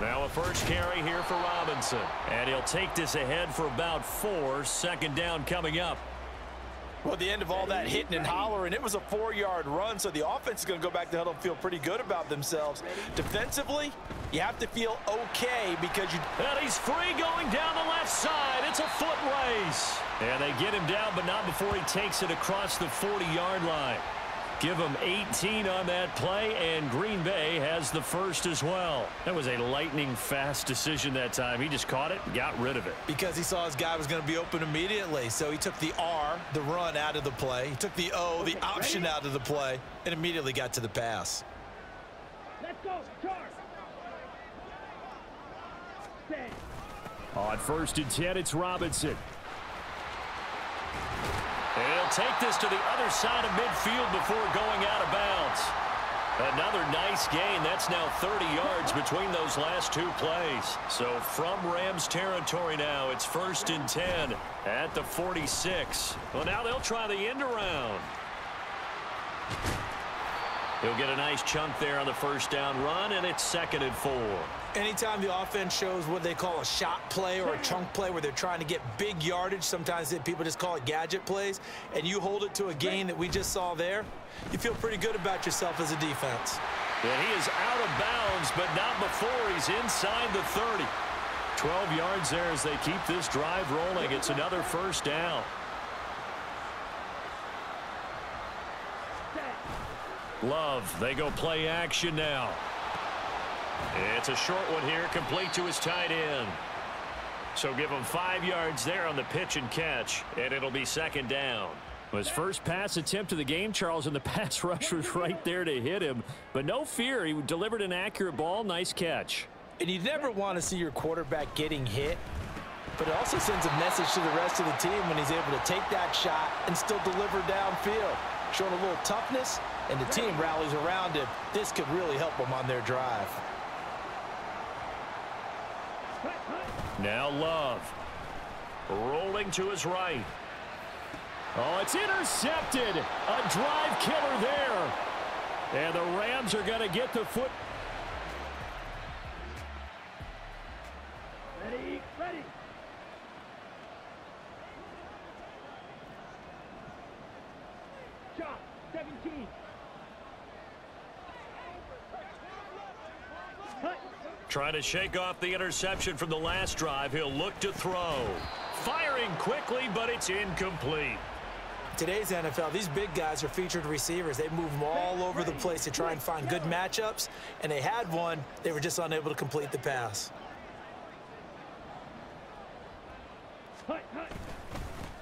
Now a first carry here for Robinson. And he'll take this ahead for about 4. Second down coming up. Well, at the end of all that hitting and hollering, it was a 4-yard run, so the offense is going to go back to huddle and feel pretty good about themselves. Defensively, you have to feel okay because you... And he's free going down the left side. It's a foot race. And they get him down, but not before he takes it across the 40-yard line. Give him 18 on that play, and Green Bay has the first as well. That was a lightning-fast decision that time. He just caught it and got rid of it. Because he saw his guy was going to be open immediately, so he took the R, the run, out of the play. He took the O, the option, out of the play, and immediately got to the pass. Let's go, Charles. On first and 10, it's Robinson. And he'll take this to the other side of midfield before going out of bounds. Another nice gain. That's now 30 yards between those last two plays. So from Rams territory now, it's first and 10 at the 46. Well, now they'll try the end around. He'll get a nice chunk there on the first down run, and it's second and 4. Anytime the offense shows what they call a shot play or a chunk play where they're trying to get big yardage, sometimes people just call it gadget plays, and you hold it to a gain that we just saw there, you feel pretty good about yourself as a defense. And he is out of bounds, but not before he's inside the 30. 12 yards there as they keep this drive rolling. It's another first down. Love, they go play action now. It's a short one here, complete to his tight end. So give him 5 yards there on the pitch and catch, and it'll be second down. His first pass attempt of the game, Charles, and the pass rush was right there to hit him. But no fear, he delivered an accurate ball, nice catch. And you never want to see your quarterback getting hit, but it also sends a message to the rest of the team when he's able to take that shot and still deliver downfield. Showing a little toughness, and the team rallies around him. This could really help them on their drive. Now Love, rolling to his right. Oh, it's intercepted. A drive killer there. And the Rams are going to get the foot. Ready, ready. Shot, 17. Trying to shake off the interception from the last drive. He'll look to throw. Firing quickly, but it's incomplete. Today's NFL, these big guys are featured receivers. They move them all over the place to try and find good matchups, and they had one. They were just unable to complete the pass.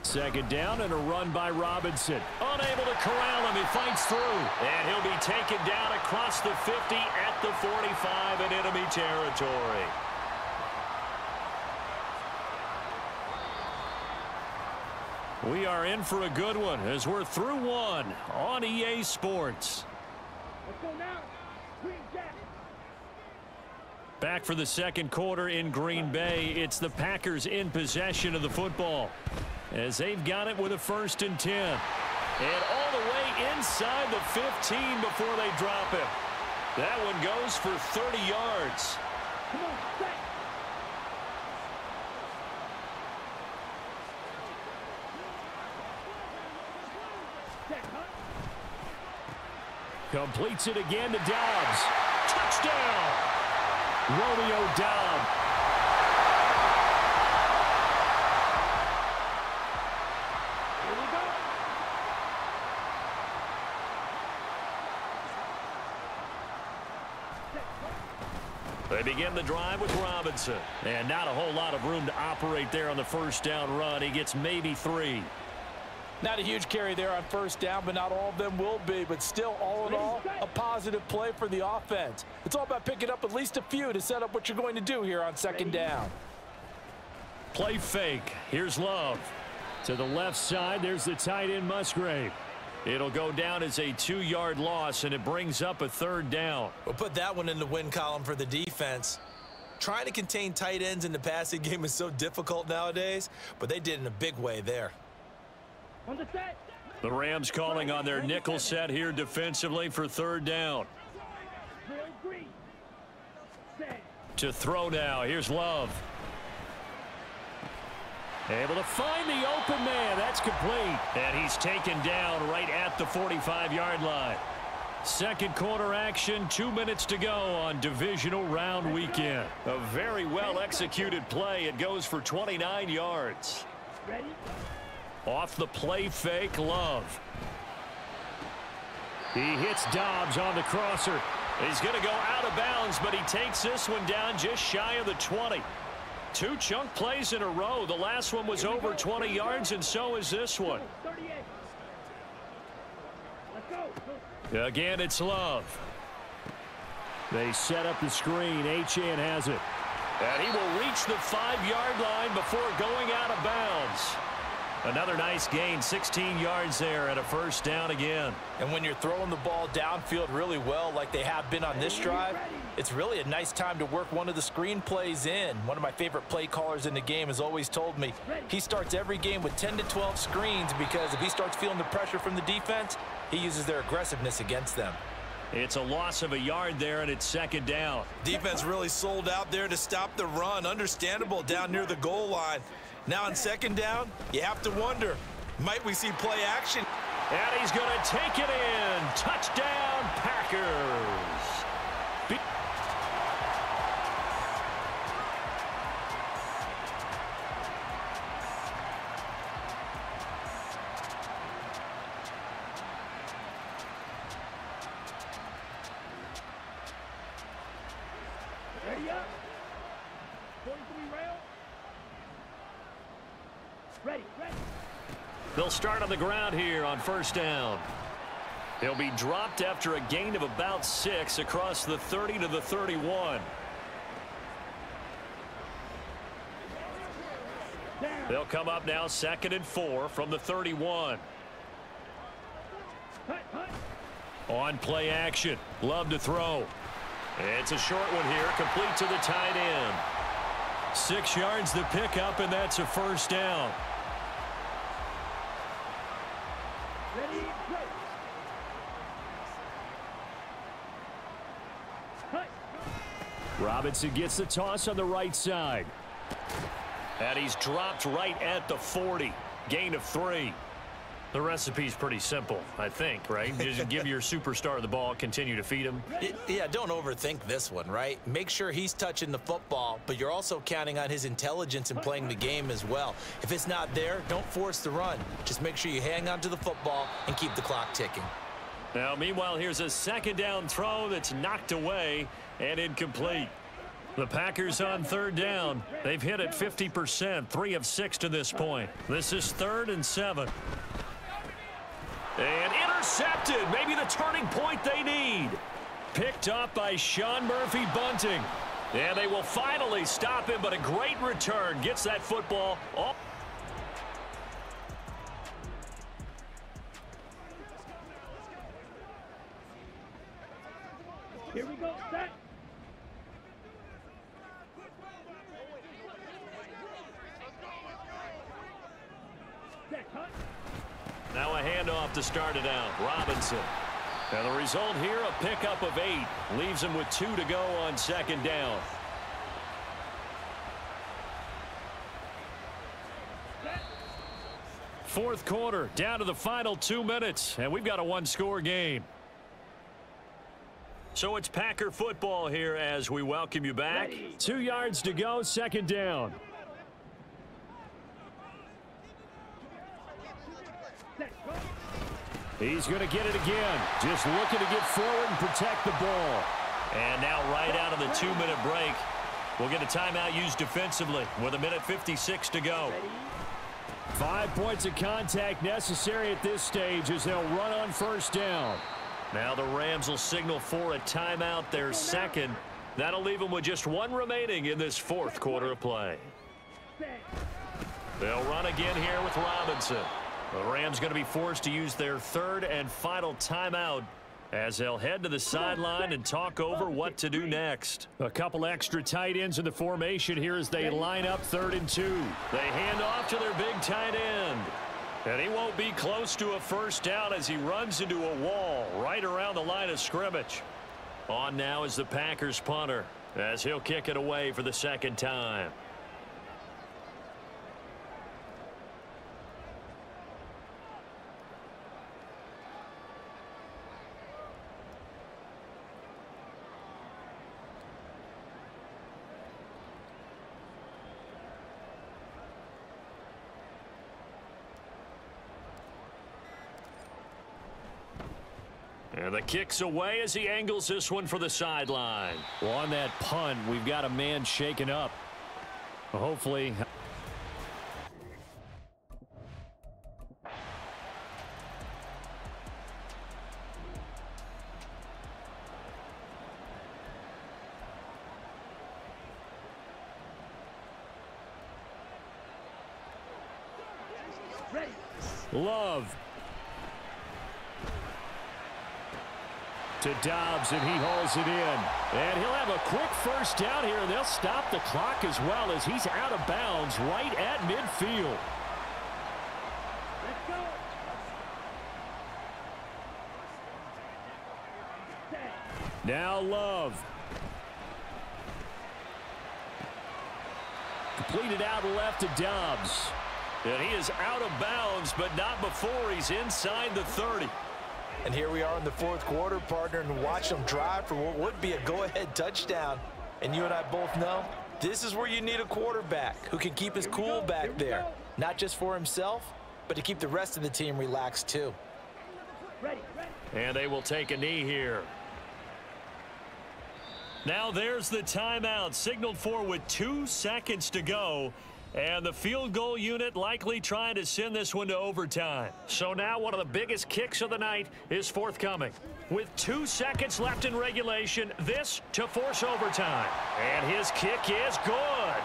Second down and a run by Robinson. Unable to corral him. He fights through. And he'll be taken down across the 50 at the 45 in enemy territory. We are in for a good one as we're through one on EA Sports. Let's go now. Back for the second quarter in Green Bay. It's the Packers in possession of the football, as they've got it with a first and 10. And all the way inside the 15 before they drop him. That one goes for 30 yards. Come on, back. Completes it again to Dobbs. Touchdown! Romeo Dobbs. They begin the drive with Robinson. And not a whole lot of room to operate there on the first down run. He gets maybe 3. Not a huge carry there on first down, but not all of them will be. But still, all in all, a positive play for the offense. It's all about picking up at least a few to set up what you're going to do here on second down. Play fake. Here's Love. To the left side, there's the tight end Musgrave. It'll go down as a 2-yard loss, and it brings up a third down. We'll put that one in the win column for the defense. Trying to contain tight ends in the passing game is so difficult nowadays, but they did in a big way there. On the set. The Rams calling on their nickel set here defensively for third down. to throw now. Here's Love. Able to find the open man. That's complete. And he's taken down right at the 45-yard line. Second quarter action, 2 minutes to go on divisional round weekend. A very well-executed play. It goes for 29 yards. Ready? Off the play fake, Love. He hits Dobbs on the crosser. He's going to go out of bounds, but he takes this one down just shy of the 20. Two chunk plays in a row. The last one was over 20 yards, and so is this one. Again, it's Love. They set up the screen. Achane has it. And he will reach the 5-yard line before going out of bounds. Another nice gain, 16 yards there, and a first down again. And when you're throwing the ball downfield really well like they have been on this drive, it's really a nice time to work one of the screen plays in. One of my favorite play callers in the game has always told me he starts every game with 10 to 12 screens, because if he starts feeling the pressure from the defense, he uses their aggressiveness against them. It's a loss of a yard there, and it's second down. Defense really sold out there to stop the run. Understandable down near the goal line. Now on second down, you have to wonder, might we see play action? And he's going to take it in. Touchdown, Packers. They'll start on the ground here on first down. They'll be dropped after a gain of about 6 across the 30 to the 31. They'll come up now second and 4 from the 31. On play action. Love to throw. It's a short one here, complete to the tight end. 6 yards the pickup, and that's a first down. Robinson gets the toss on the right side. And he's dropped right at the 40. Gain of 3. The recipe's pretty simple, I think, right? Just give your superstar the ball, continue to feed him. Yeah, don't overthink this one, right? Make sure he's touching the football, but you're also counting on his intelligence in playing the game as well. If it's not there, don't force the run. Just make sure you hang on to the football and keep the clock ticking. Now, meanwhile, here's a second down throw that's knocked away and incomplete. The Packers on third down. They've hit it 50%, 3 of 6 to this point. This is 3rd and 7. And intercepted. Maybe the turning point they need. Picked up by Sean Murphy Bunting. And they will finally stop him, but a great return. Gets that football off. Here we go. Set. Set, cut. Now a handoff to start it out. Robinson. And the result here, a pickup of 8. Leaves him with 2 to go on second down. Fourth quarter, down to the final 2 minutes, and we've got a one-score game. So it's Packer football here as we welcome you back. 2 yards to go, second down. He's going to get it again. Just looking to get forward and protect the ball. And now right out of the 2-minute break, we'll get a timeout used defensively with 1:56 to go. 5 points of contact necessary at this stage as they'll run on first down. Now the Rams will signal for a timeout, their second. That'll leave them with just 1 remaining in this fourth quarter of play. They'll run again here with Robinson. The Rams going to be forced to use their 3rd and final timeout as they'll head to the sideline and talk over what to do next. A couple extra tight ends in the formation here as they line up 3rd and 2. They hand off to their big tight end. And he won't be close to a first down as he runs into a wall right around the line of scrimmage. On now is the Packers punter. as he'll kick it away for the second time. And the kick's away as he angles this one for the sideline. Well, on that punt, we've got a man shaken up. Well, hopefully. Love. To Dobbs, and he hauls it in. And he'll have a quick first down here, and they'll stop the clock as well as he's out of bounds right at midfield. Now Love. Completed out left to Dobbs. And he is out of bounds, but not before he's inside the 30. And here we are in the fourth quarter, partner, and watch them drive for what would be a go-ahead touchdown. And you and I both know this is where you need a quarterback who can keep his cool back there, not just for himself, but to keep the rest of the team relaxed too. And they will take a knee here. Now there's the timeout, signaled for with 2 seconds to go. And the field goal unit likely trying to send this one to overtime. So now one of the biggest kicks of the night is forthcoming. With 2 seconds left in regulation, this to force overtime. And his kick is good.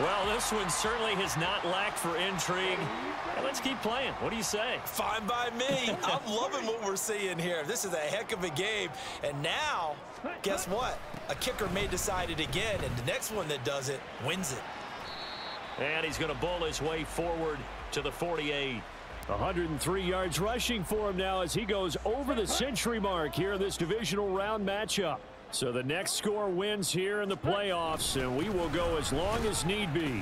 Well, this one certainly has not lacked for intrigue. Hey, let's keep playing. What do you say? Fine by me. I'm loving what we're seeing here. This is a heck of a game. And now, guess what? A kicker may decide it again, and the next one that does it wins it. And he's going to bowl his way forward to the 48. 103 yards rushing for him now as he goes over the century mark here in this divisional round matchup. So the next score wins here in the playoffs, and we will go as long as need be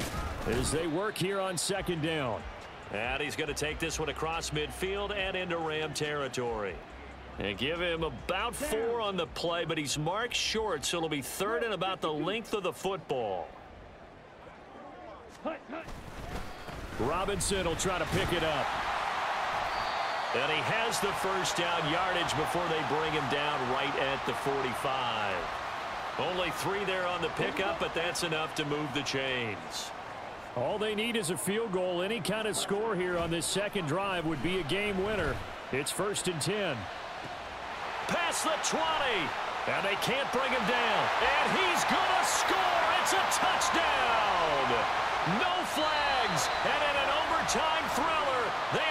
as they work here on second down. And he's going to take this one across midfield and into Ram territory. And give him about four on the play, but he's marked short, so it'll be third and about the length of the football. Robinson will try to pick it up. And he has the first down yardage before they bring him down right at the 45. Only three there on the pickup, but that's enough to move the chains. All they need is a field goal. Any kind of score here on this second drive would be a game winner. It's first and 10. Past the 20. And they can't bring him down. And he's going to score. It's a touchdown. No flags. And in an overtime thriller, they are.